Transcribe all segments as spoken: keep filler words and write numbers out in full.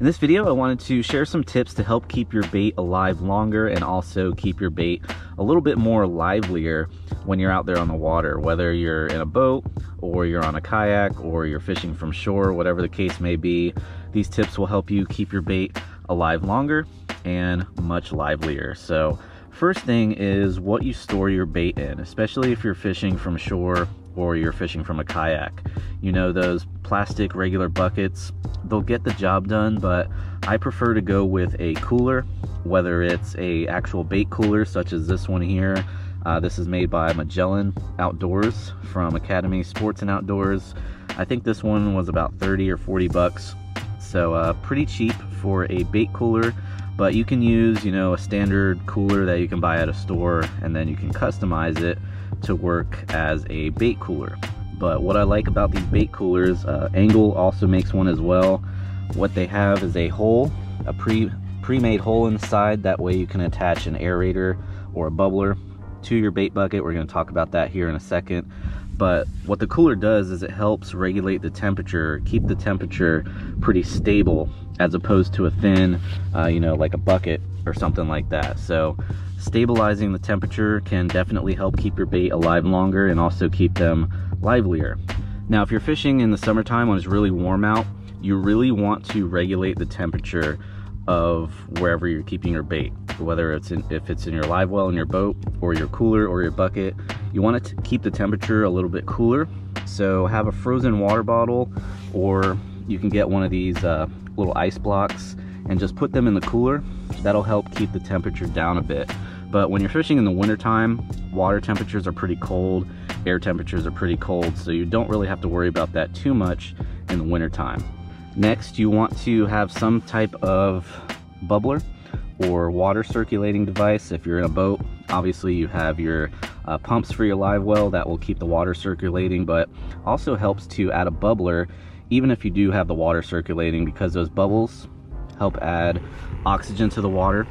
In this video, I wanted to share some tips to help keep your bait alive longer and also keep your bait a little bit more livelier when you're out there on the water, whether you're in a boat or you're on a kayak or you're fishing from shore, whatever the case may be. These tips will help you keep your bait alive longer and much livelier. So first thing is what you store your bait in, especially if you're fishing from shore or you're fishing from a kayak. You know, those plastic regular buckets, they'll get the job done, but I prefer to go with a cooler, whether it's a actual bait cooler such as this one here. Uh, this is made by Magellan Outdoors from Academy Sports and Outdoors. I think this one was about thirty or forty bucks, so uh, pretty cheap for a bait cooler. But you can use, you know, a standard cooler that you can buy at a store, and then you can customize it to work as a bait cooler. But what I like about these bait coolers, uh, Angle also makes one as well. What they have is a hole, a pre pre-made hole in the side. That way you can attach an aerator or a bubbler to your bait bucket. We're going to talk about that here in a second. But what the cooler does is it helps regulate the temperature, keep the temperature pretty stable, as opposed to a thin, uh, you know, like a bucket or something like that. So stabilizing the temperature can definitely help keep your bait alive longer and also keep them livelier. Now, if you're fishing in the summertime when it's really warm out, you really want to regulate the temperature of wherever you're keeping your bait, whether it's in, if it's in your live well in your boat or your cooler or your bucket. You want to keep the temperature a little bit cooler, so have a frozen water bottle, or you can get one of these uh, little ice blocks and just put them in the cooler. That'll help keep the temperature down a bit. But when you're fishing in the wintertime, water temperatures are pretty cold, air temperatures are pretty cold, so you don't really have to worry about that too much in the wintertime. Next, you want to have some type of bubbler or water circulating device. If you're in a boat, obviously you have your uh, pumps for your live well that will keep the water circulating, but also helps to add a bubbler even if you do have the water circulating, because those bubbles help add oxygen to the water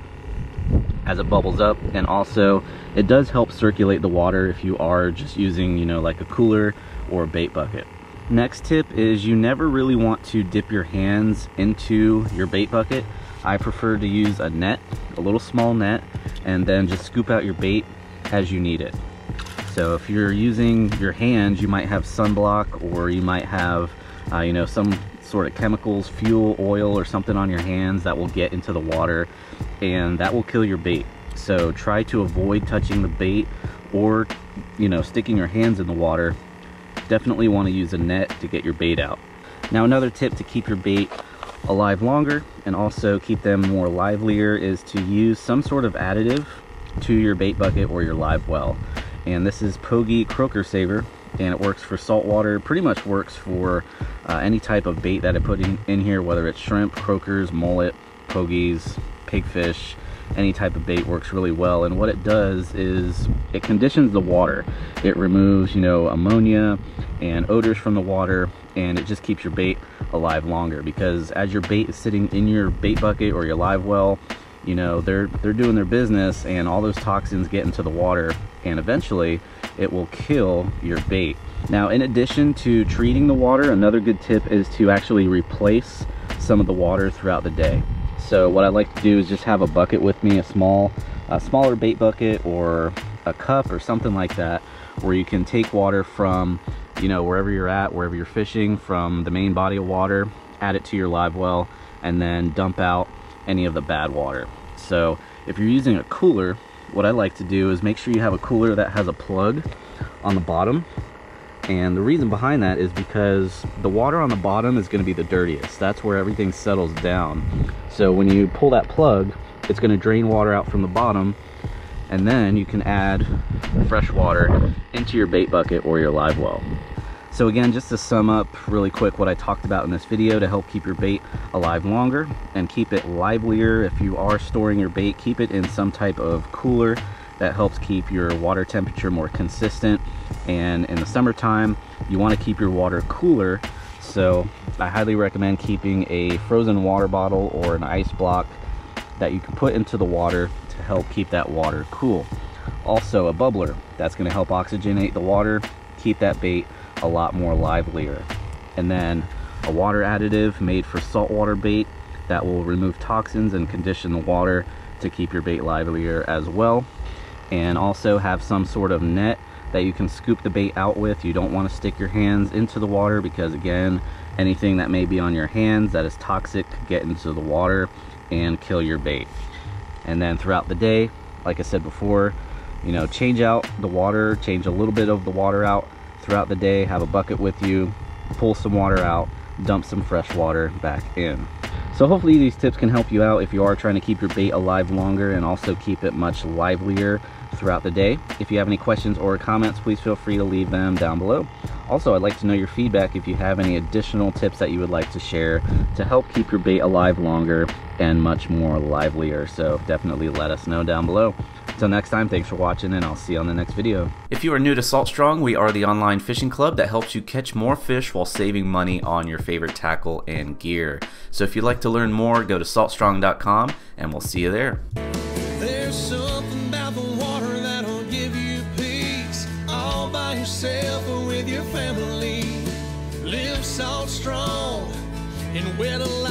as it bubbles up, and also it does help circulate the water if you are just using, you know, like a cooler or a bait bucket. Next tip is you never really want to dip your hands into your bait bucket. I prefer to use a net, a little small net, and then just scoop out your bait as you need it. So if you're using your hands, you might have sunblock, or you might have uh, you know, some sort of chemicals, fuel, oil, or something on your hands that will get into the water, and that will kill your bait. So try to avoid touching the bait or, you know, sticking your hands in the water. Definitely want to use a net to get your bait out. Now, another tip to keep your bait alive longer and also keep them more livelier is to use some sort of additive to your bait bucket or your live well. And this is Pogey Croaker Saver, and it works for saltwater, pretty much works for uh, any type of bait that I put in, in here, whether it's shrimp, croakers, mullet, pogies, pigfish. Any type of bait works really well. And what it does is it conditions the water. It removes, you know, ammonia and odors from the water, and it just keeps your bait alive longer, because as your bait is sitting in your bait bucket or your live well, you know, they're they're doing their business, and all those toxins get into the water, and eventually it will kill your bait. Now, in addition to treating the water, another good tip is to actually replace some of the water throughout the day. So what I like to do is just have a bucket with me, a small, a smaller bait bucket or a cup or something like that, where you can take water from, you know, wherever you're at, wherever you're fishing, from the main body of water, add it to your live well, and then dump out any of the bad water. So if you're using a cooler, what I like to do is make sure you have a cooler that has a plug on the bottom. And the reason behind that is because the water on the bottom is going to be the dirtiest. That's where everything settles down. So when you pull that plug, it's going to drain water out from the bottom, and then you can add fresh water into your bait bucket or your live well. So again, just to sum up really quick what I talked about in this video to help keep your bait alive longer and keep it livelier. If you are storing your bait, keep it in some type of cooler that helps keep your water temperature more consistent. And in the summertime, you want to keep your water cooler, so I highly recommend keeping a frozen water bottle or an ice block that you can put into the water to help keep that water cool. Also a bubbler, that's going to help oxygenate the water, keep that bait a lot more livelier. And then a water additive made for saltwater bait that will remove toxins and condition the water to keep your bait livelier as well. And also have some sort of net that you can scoop the bait out with. You don't want to stick your hands into the water because, again, anything that may be on your hands that is toxic could get into the water and kill your bait. And then throughout the day, like I said before, you know, change out the water, change a little bit of the water out throughout the day. Have a bucket with you, pull some water out, dump some fresh water back in. So hopefully these tips can help you out if you are trying to keep your bait alive longer and also keep it much livelier throughout the day. If you have any questions or comments, please feel free to leave them down below. Also, I'd like to know your feedback if you have any additional tips that you would like to share to help keep your bait alive longer and much more livelier. So definitely let us know down below. Until next time, thanks for watching, and I'll see you on the next video. If you are new to Salt Strong, we are the online fishing club that helps you catch more fish while saving money on your favorite tackle and gear. So if you'd like to learn more, go to salt strong dot com, and we'll see you there. There's something about the water that'll give you peace, all by yourself or with your family. Live Salt Strong and wet alive.